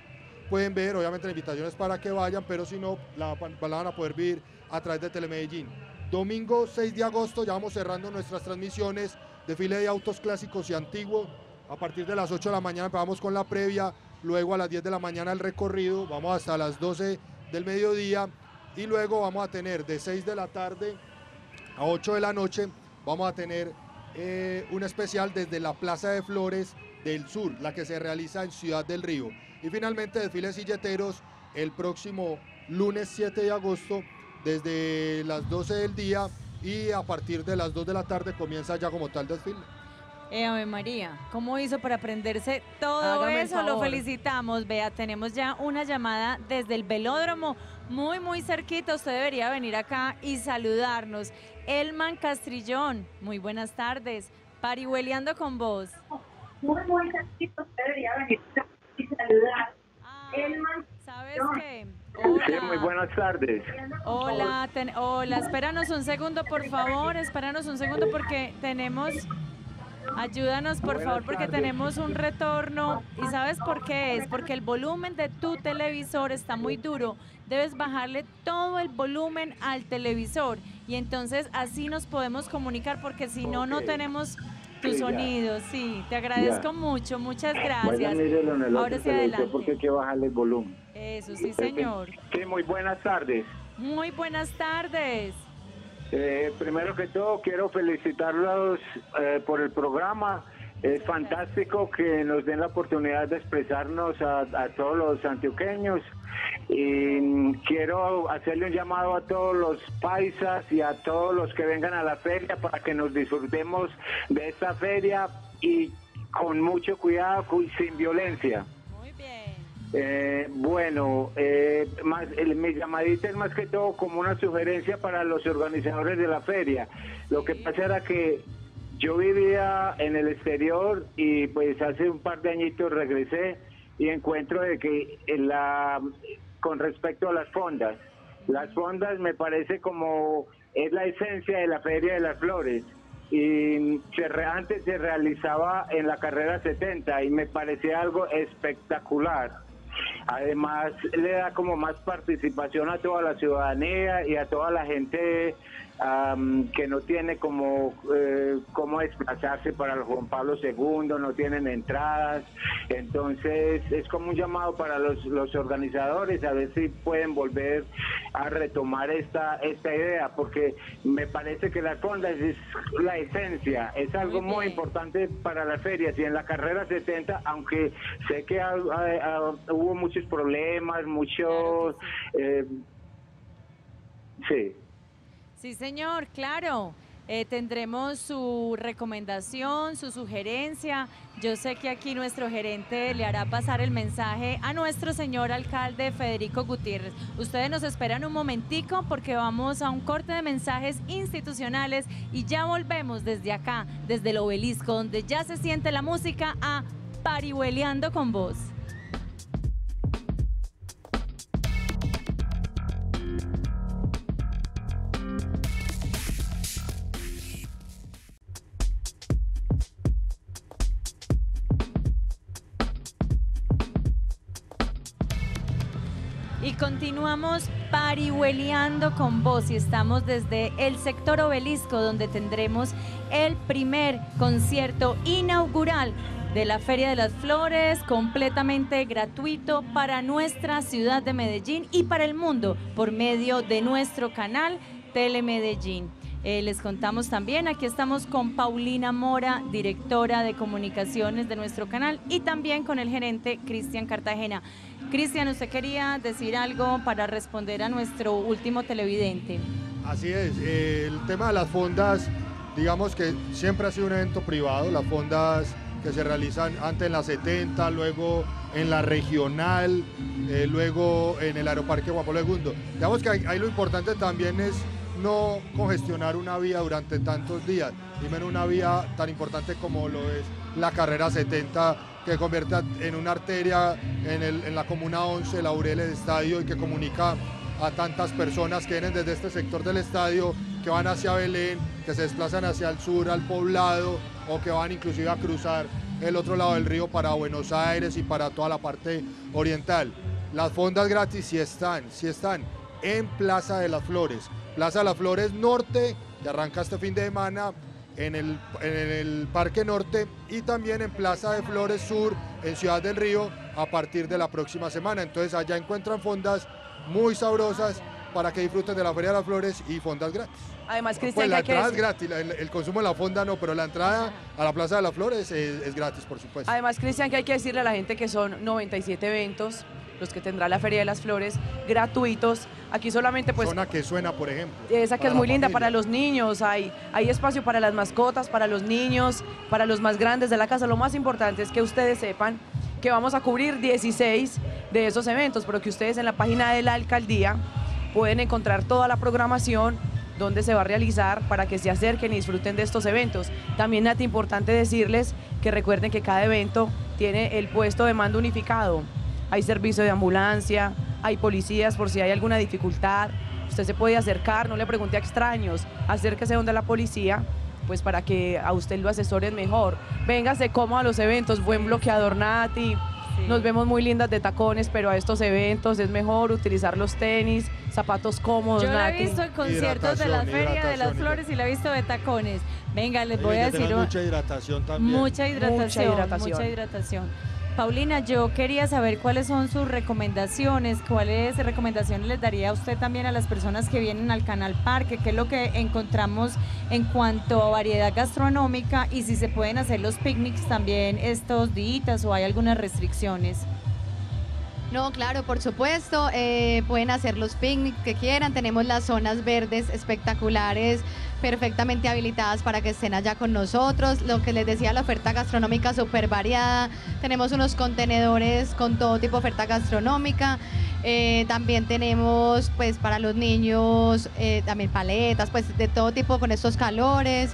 pueden ver, obviamente la invitación es para que vayan, pero si no, la, la van a poder vivir a través de Telemedellín. Domingo seis de agosto, ya vamos cerrando nuestras transmisiones, desfile de autos clásicos y antiguos, a partir de las ocho de la mañana empezamos con la previa, luego a las diez de la mañana el recorrido, vamos hasta las doce del mediodía y luego vamos a tener de seis de la tarde a ocho de la noche, vamos a tener eh, un especial desde la Plaza de Flores del Sur, la que se realiza en Ciudad del Río. Y finalmente desfiles silleteros el próximo lunes siete de agosto, desde las doce del día y a partir de las dos de la tarde comienza ya como tal desfile. Eh, Ave María, ¿cómo hizo para aprenderse todo Hágame eso? Lo felicitamos, Bea. Tenemos ya una llamada desde el velódromo, muy, muy cerquita. Usted debería venir acá y saludarnos. Elman Castrillón, muy buenas tardes. Parihueliando con vos. Muy, muy cerquita. Usted debería venir acá y saludarnos. Ah, Elman, ¿sabes qué? Hola. Sí, muy buenas tardes. Hola, ten, hola, espéranos un segundo, por favor, espéranos un segundo porque tenemos, ayúdanos por buenas favor, porque tardes. Tenemos un retorno y ¿sabes por qué es? Porque el volumen de tu televisor está muy duro, debes bajarle todo el volumen al televisor y entonces así nos podemos comunicar porque si no, okay. no tenemos tu sí, sonido, ya. sí, te agradezco ya. mucho, muchas gracias. Bueno, ahora sí, adelante. Porque hay que bajarle el volumen. Eso, sí señor. Sí, muy buenas tardes. Muy buenas tardes. Eh, primero que todo quiero felicitarlos eh, por el programa. Es sí, fantástico sí. que nos den la oportunidad de expresarnos a, a todos los antioqueños. Y quiero hacerle un llamado a todos los paisas y a todos los que vengan a la feria para que nos disfrutemos de esta feria y con mucho cuidado y sin violencia. Eh, bueno, eh, más, el, mi llamadita es más que todo como una sugerencia para los organizadores de la feria. Lo que pasa era que yo vivía en el exterior y pues hace un par de añitos regresé y encuentro de que en la, con respecto a las fondas, las fondas me parece como es la esencia de la Feria de las Flores. Y se re, antes se realizaba en la carrera setenta y me parecía algo espectacular. Además, le da como más participación a toda la ciudadanía y a toda la gente um, que no tiene como eh, cómo desplazarse para el Juan Pablo segundo, no tienen entradas. Entonces, es como un llamado para los, los organizadores a ver si pueden volver a retomar esta, esta idea, porque me parece que la fonda es la esencia, es algo muy, muy importante para las ferias. Y en la carrera setenta, aunque sé que ha, ha, ha, hubo muchos problemas, muchos... Eh, sí. Sí, señor, claro. Eh, tendremos su recomendación, su sugerencia. Yo sé que aquí nuestro gerente le hará pasar el mensaje a nuestro señor alcalde Federico Gutiérrez. Ustedes nos esperan un momentico porque vamos a un corte de mensajes institucionales y ya volvemos desde acá, desde el obelisco, donde ya se siente la música a Parihueliando con vos. continuamos parihueliando con vos y estamos desde el sector Obelisco, donde tendremos el primer concierto inaugural de la Feria de las Flores, completamente gratuito para nuestra ciudad de Medellín y para el mundo por medio de nuestro canal Telemedellín. Eh, les contamos también, aquí estamos con Paulina Mora, directora de comunicaciones de nuestro canal, y también con el gerente Cristian Cartagena. Cristian, usted quería decir algo para responder a nuestro último televidente. Así es, eh, el tema de las fondas, digamos que siempre ha sido un evento privado, las fondas que se realizan antes en la setenta, luego en la regional, eh, luego en el Aeroparque Juan Pablo segundo. Digamos que ahí lo importante también es no congestionar una vía durante tantos días, y menos una vía tan importante como lo es la carrera setenta, que convierte en una arteria en, el, en la comuna once, Laureles Estadio, y que comunica a tantas personas que vienen desde este sector del estadio, que van hacia Belén, que se desplazan hacia el sur, al Poblado, o que van inclusive a cruzar el otro lado del río para Buenos Aires y para toda la parte oriental. Las fondas gratis sí están, sí están en Plaza de las Flores. Plaza de las Flores Norte, que arranca este fin de semana, en el, en el Parque Norte, y también en Plaza de Flores Sur, en Ciudad del Río, a partir de la próxima semana. Entonces allá encuentran fondas muy sabrosas para que disfruten de la Feria de las Flores y fondas gratis. Además, Cristian, pues la entrada es gratis, el, el consumo de la fonda no, pero la entrada a la Plaza de las Flores es, es gratis, por supuesto. Además, Cristian, que hay que decirle a la gente que son noventa y siete eventos los que tendrá la Feria de las Flores, gratuitos. Aquí solamente pues... Zona que suena, por ejemplo. Esa que es muy linda para los niños, hay, hay espacio para las mascotas, para los niños, para los más grandes de la casa. Lo más importante es que ustedes sepan que vamos a cubrir dieciséis de esos eventos, pero que ustedes en la página de la alcaldía pueden encontrar toda la programación, donde se va a realizar, para que se acerquen y disfruten de estos eventos. También es importante decirles que recuerden que cada evento tiene el puesto de mando unificado. Hay servicio de ambulancia, hay policías por si hay alguna dificultad. Usted se puede acercar, no le pregunte a extraños, acérquese donde la policía, pues para que a usted lo asesoren mejor. Véngase cómodo a los eventos, buen bloqueador Nati. Sí. Nos vemos muy lindas de tacones, pero a estos eventos es mejor utilizar los tenis, zapatos cómodos. Yo la he visto en conciertos de la Feria de las Flores y la he visto de tacones. Venga, les voy a decir... Mucha hidratación también. Mucha hidratación, mucha hidratación. Mucha hidratación. Paulina, yo quería saber cuáles son sus recomendaciones, cuáles recomendaciones les daría a usted también a las personas que vienen al Canal Parque, qué es lo que encontramos en cuanto a variedad gastronómica y si se pueden hacer los picnics también estos días o hay algunas restricciones. No, claro, por supuesto, eh, pueden hacer los picnics que quieran, tenemos las zonas verdes espectaculares, perfectamente habilitadas para que estén allá con nosotros, lo que les decía, la oferta gastronómica súper variada, tenemos unos contenedores con todo tipo de oferta gastronómica, eh, también tenemos pues para los niños, eh, también paletas, pues de todo tipo con estos calores.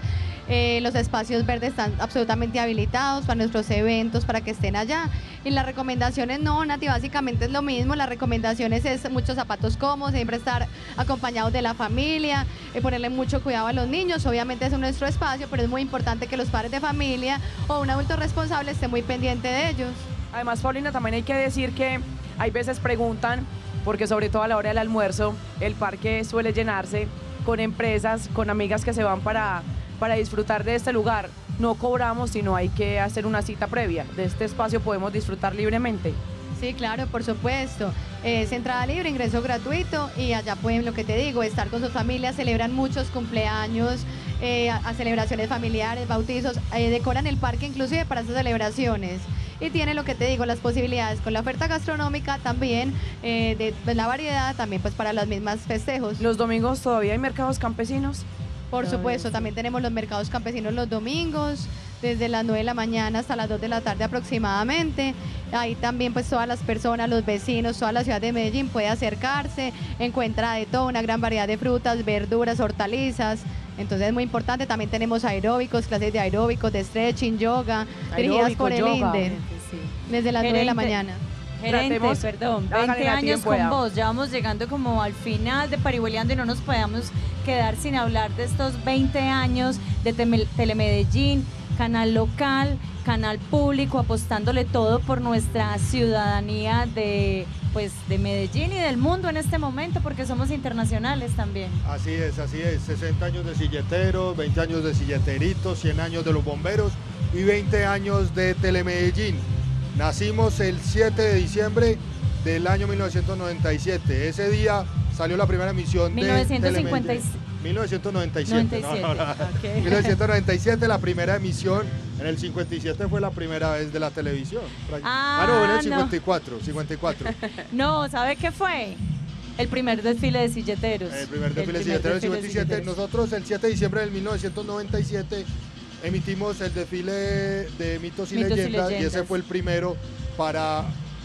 Eh, los espacios verdes están absolutamente habilitados para nuestros eventos, para que estén allá. Y las recomendaciones, no, Nati, básicamente es lo mismo. Las recomendaciones es muchos zapatos cómodos, siempre estar acompañados de la familia, eh, ponerle mucho cuidado a los niños. Obviamente es nuestro espacio, pero es muy importante que los padres de familia o un adulto responsable esté muy pendiente de ellos. Además, Paulina, también hay que decir que hay veces preguntan, porque sobre todo a la hora del almuerzo, el parque suele llenarse con empresas, con amigas que se van para... para disfrutar de este lugar. No cobramos, sino hay que hacer una cita previa. De este espacio podemos disfrutar libremente. Sí, claro, por supuesto. Es entrada libre, ingreso gratuito, y allá pueden, lo que te digo, estar con sus familias, celebran muchos cumpleaños, eh, a, a celebraciones familiares, bautizos, eh, decoran el parque inclusive para esas celebraciones. Y tiene, lo que te digo, las posibilidades con la oferta gastronómica también, eh, de, de la variedad, también pues para los mismos festejos. Los domingos todavía hay mercados campesinos. Por supuesto, también tenemos los mercados campesinos los domingos, desde las nueve de la mañana hasta las dos de la tarde aproximadamente. Ahí también pues todas las personas, los vecinos, toda la ciudad de Medellín puede acercarse, encuentra de todo, una gran variedad de frutas, verduras, hortalizas. Entonces es muy importante, también tenemos aeróbicos, clases de aeróbicos, de stretching, yoga, aeróbico, dirigidas por el INDER, sí, desde las nueve de la mañana. Gerente, Tratemos, perdón, veinte años con vos, ya vamos llegando como al final de Parihueliando y no nos podamos quedar sin hablar de estos veinte años de Telemedellín, canal local, canal público, apostándole todo por nuestra ciudadanía de pues de Medellín y del mundo en este momento, porque somos internacionales también. Así es, así es, sesenta años de silleteros, veinte años de silleteritos, cien años de los bomberos y veinte años de Telemedellín. Nacimos el siete de diciembre del año mil novecientos noventa y siete, ese día salió la primera emisión de Telemedellín. mil novecientos noventa y siete, noventa y siete, no, no, no. Okay. mil novecientos noventa y siete, la primera emisión, en el cincuenta y siete fue la primera vez de la televisión. Ah, ah no, en el cincuenta y cuatro. No, ¿sabe qué fue? El primer desfile de silleteros. El primer desfile el de silleteros del cincuenta y siete. Nosotros el siete de diciembre del mil novecientos noventa y siete emitimos el desfile de mitos y, mitos leyendas, y leyendas, y ese fue el primero para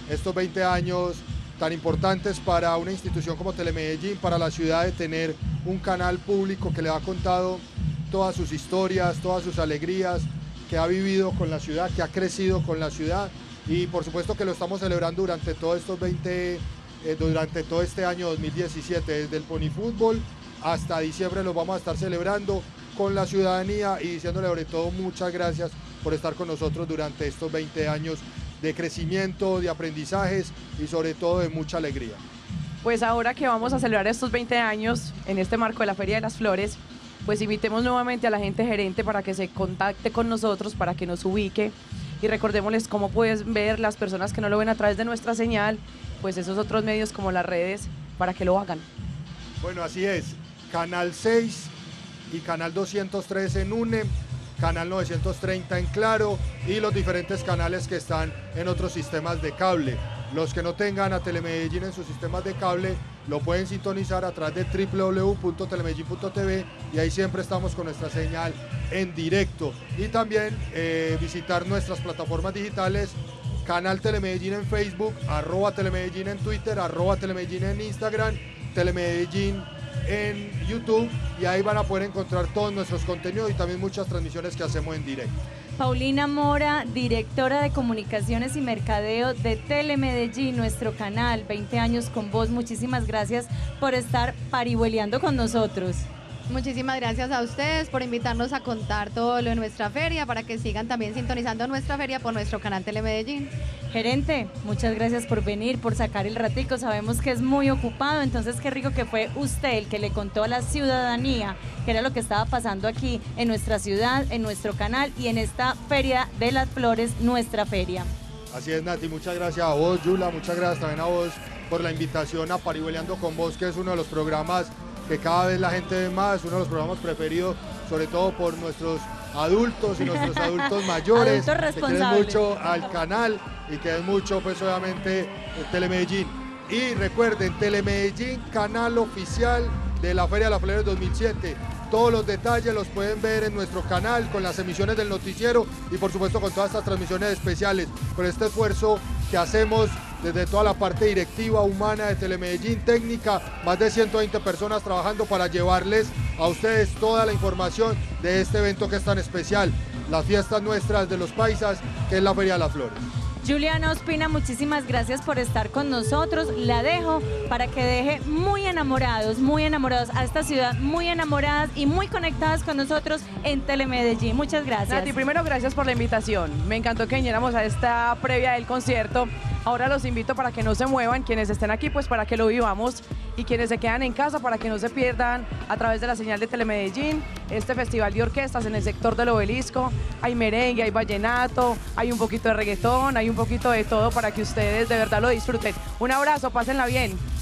estos veinte años tan importantes para una institución como Telemedellín, para la ciudad, de tener un canal público que le ha contado todas sus historias, todas sus alegrías, que ha vivido con la ciudad, que ha crecido con la ciudad, y por supuesto que lo estamos celebrando durante todos estos veinte, eh, durante todo este año dos mil diecisiete, desde el ponifútbol hasta diciembre lo vamos a estar celebrando con la ciudadanía y diciéndole sobre todo muchas gracias por estar con nosotros durante estos veinte años de crecimiento, de aprendizajes y sobre todo de mucha alegría. Pues ahora que vamos a celebrar estos veinte años en este marco de la Feria de las Flores, pues invitemos nuevamente a la gente gerente para que se contacte con nosotros, para que nos ubique, y recordémosles cómo pueden ver las personas que no lo ven a través de nuestra señal, pues esos otros medios como las redes, para que lo hagan. Bueno, así es, Canal seis y Canal doscientos tres en UNE, Canal novecientos treinta en Claro y los diferentes canales que están en otros sistemas de cable. Los que no tengan a Telemedellín en sus sistemas de cable lo pueden sintonizar a través de doble u doble u doble u punto telemedellín punto t v y ahí siempre estamos con nuestra señal en directo. Y también eh, visitar nuestras plataformas digitales, Canal Telemedellín en Facebook, arroba Telemedellín en Twitter, arroba Telemedellín en Instagram, Telemedellín en YouTube, y ahí van a poder encontrar todos nuestros contenidos y también muchas transmisiones que hacemos en directo. Paulina Mora, directora de Comunicaciones y Mercadeo de Telemedellín, nuestro canal, veinte años con vos, muchísimas gracias por estar parihueleando con nosotros. Muchísimas gracias a ustedes por invitarnos a contar todo lo de nuestra feria, para que sigan también sintonizando nuestra feria por nuestro canal Telemedellín. Gerente, muchas gracias por venir, por sacar el ratico, sabemos que es muy ocupado, entonces qué rico que fue usted el que le contó a la ciudadanía qué era lo que estaba pasando aquí en nuestra ciudad, en nuestro canal y en esta Feria de las Flores, nuestra feria. Así es, Nati, muchas gracias a vos, Yula, muchas gracias también a vos por la invitación a Parihueliando con vos, que es uno de los programas que cada vez la gente ve más, uno de los programas preferidos, sobre todo por nuestros adultos y nuestros adultos mayores, adultos responsables, que quieren mucho al canal y que es mucho, pues obviamente, el Telemedellín. Y recuerden, Telemedellín, canal oficial de la Feria de las Flores dos mil siete. Todos los detalles los pueden ver en nuestro canal, con las emisiones del noticiero y por supuesto con todas estas transmisiones especiales, con este esfuerzo que hacemos desde toda la parte directiva, humana de Telemedellín, técnica, más de ciento veinte personas trabajando para llevarles a ustedes toda la información de este evento que es tan especial, las fiestas nuestras de los paisas, que es la Feria de las Flores. Juliana Ospina, muchísimas gracias por estar con nosotros, la dejo para que deje muy enamorados, muy enamorados a esta ciudad, muy enamoradas y muy conectadas con nosotros en Telemedellín, muchas gracias. Nati, primero gracias por la invitación, me encantó que viniéramos a esta previa del concierto, ahora los invito para que no se muevan, quienes estén aquí pues para que lo vivamos y quienes se quedan en casa para que no se pierdan a través de la señal de Telemedellín, este festival de orquestas en el sector del Obelisco, hay merengue, hay vallenato, hay un poquito de reggaetón, hay un poquito de todo para que ustedes de verdad lo disfruten. Un abrazo, pásenla bien.